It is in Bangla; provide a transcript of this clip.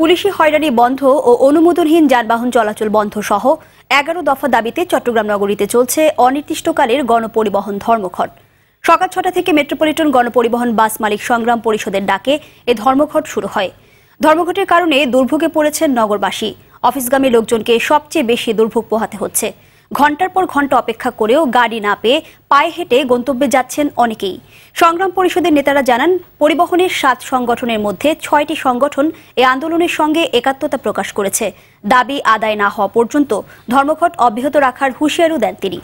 পুলিশি হয়রানি বন্ধ ও অনুমোদনহীন যানবাহন চলাচল বন্ধ সহ ১১ দফা দাবিতে চট্টগ্রাম নগরীতে চলছে অনির্দিষ্টকালের গণপরিবহন ধর্মঘট। সকাল ৬টা থেকে মেট্রোপলিটন গণপরিবহন বাস মালিক সংগ্রাম পরিষদের ডাকে এ ধর্মঘট শুরু হয়। ধর্মঘটের কারণে দুর্ভোগে পড়েছেন নগরবাসী। অফিসগামী লোকজনকে সবচেয়ে বেশি দুর্ভোগ পোহাতে হচ্ছে। ঘণ্টার পর ঘণ্টা অপেক্ষা করেও গাড়ি না পেয়ে পায়ে হেঁটে গন্তব্যে যাচ্ছেন অনেকেই। সংগ্রাম পরিষদের নেতারা জানান, পরিবহনের ৭ সংগঠনের মধ্যে ৬টি সংগঠন এই আন্দোলনের সঙ্গে একাত্মতা প্রকাশ করেছে। দাবি আদায় না হওয়া পর্যন্ত ধর্মঘট অব্যাহত রাখার হুঁশিয়ারিও দেন তিনি।